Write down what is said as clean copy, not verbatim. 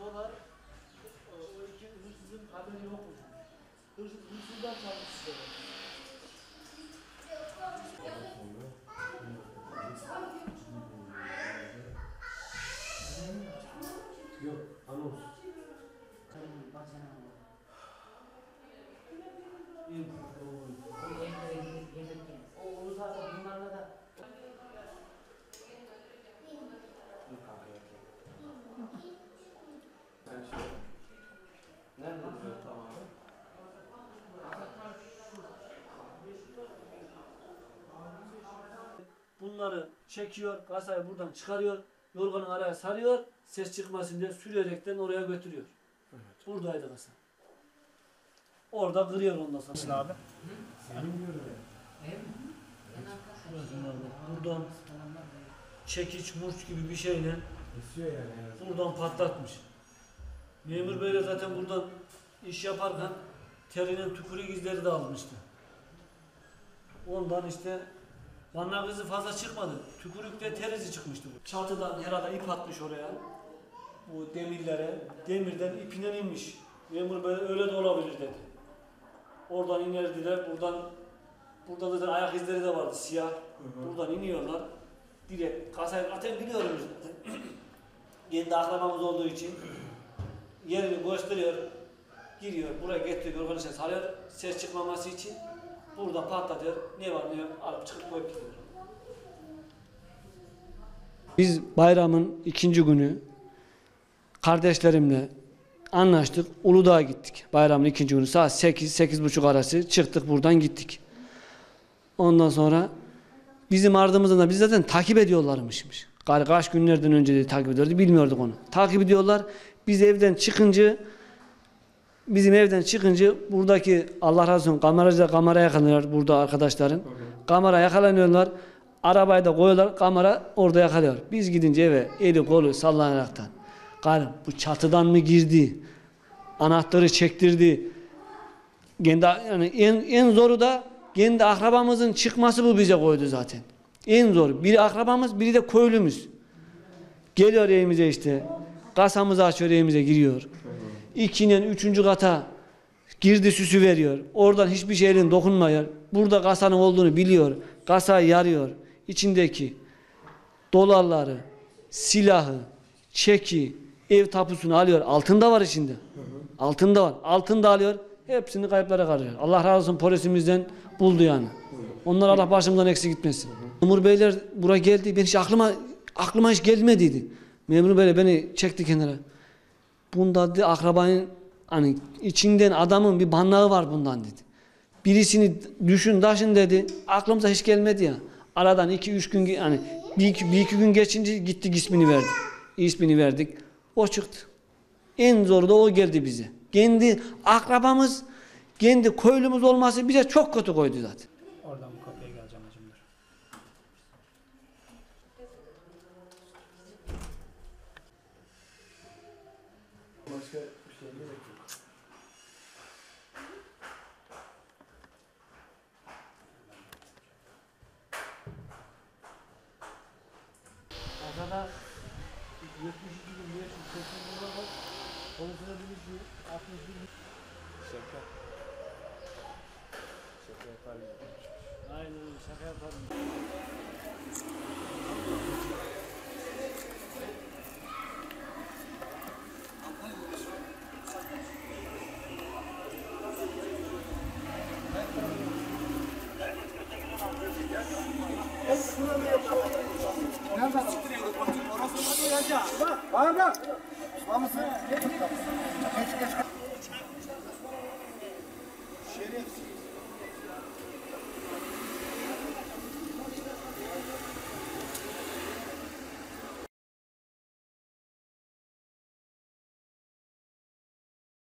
dolar o iki hırsızın haberi yok mu? Hırsızdan çalmışsın. Yok, anons. Onu zaten bunlarla da... Ben şey... Nerede duruyor tamamen? Bunları çekiyor, kasayı buradan çıkarıyor, yorganın araya sarıyor, ses çıkmasın diye sürerekten oraya götürüyor. Evet. Buradaydı kasa. Orada kırıyor ondan sonra. Abi. Buradan çekiç, murç gibi bir şeyle buradan patlatmış. Memur Bey'le zaten buradan iş yaparken terinin tükürük izleri de almıştı. Ondan işte manlar izi fazla çıkmadı. Tükürükte ter izi çıkmıştı. Çatıdan herhalde ip atmış oraya. Bu demirlere, demirden ipinden inmiş. Memur Bey öyle de olabilir dedi. Oradan inerdiler, buradan zaten ayak izleri de vardı siyah. Hı hı. Buradan iniyorlar. Direkt kasayı zaten biliyoruz zaten. Kendi aklamamız olduğu için yerini gösteriyor, giriyor, buraya getiriyor, yorganı sarıyor, ses çıkmaması için. Burada patlatıyor, ne var ne yok, alıp çıkıp koyup gidiyor. Biz bayramın ikinci günü kardeşlerimle anlaştık, Uludağ'a gittik. Bayramın ikinci günü saat 8-8.30 arası çıktık, buradan gittik. Ondan sonra bizim ardımızdan da bizi zaten takip ediyorlarmışmış. Kaç günlerden önce de takip ediyordu, bilmiyorduk onu. Takip ediyorlar, biz evden çıkınca, buradaki Allah razı olsun kameracılar kamera yakalanıyor burada arkadaşların. Kamera yakalanıyorlar, arabaya da koyuyorlar, kamera orada yakalıyor. Biz gidince eve eli kolu sallanaraktan. Karım bu çatıdan mı girdi, anahtarı çektirdi. Kendi, yani en zoru da kendi akrabamızın çıkması bu bize koydu zaten. En zor. Biri akrabamız, biri de köylümüz. Geliyor evimize işte, kasamızı açıyor evimize giriyor. İkinin üçüncü kata girdi süsü veriyor. Oradan hiçbir şeyin dokunmuyor. Burada kasanın olduğunu biliyor. Kasayı yarıyor. İçindeki dolarları, silahı, çeki, ev tapusunu alıyor. Altında var içinde. Altında var. Altında alıyor. Hepsini kayıplara karışıyor. Allah razı olsun polisimizden buldu yani. Onlar Allah başımdan eksik gitmesin. Memur Beyler buraya geldi. Ben hiç aklıma hiç gelmediydi. Memur Beyler beni çekti kenara. Bunda dedi akrabanın hani içinden adamın bir banlağı var bundan dedi. Birisini düşün taşın dedi. Aklımıza hiç gelmedi ya. Aradan 2-3 gün hani bir iki gün geçince gittik ismini verdik. O çıktı. En zoru da o geldi bize. Kendi akrabamız, kendi köylümüz olması bize çok kötü koydu zaten. Oradan bu kapıya geleceğim acımdır. Başka bir şey gerek yok. Adada 72.580 dolar var. Konusuna bilişiyor. 61.000. Şaka. Şaka yaparım. Aynen şaka yaparım. Bak, bak, bak. Bak mısın? Geç, geç.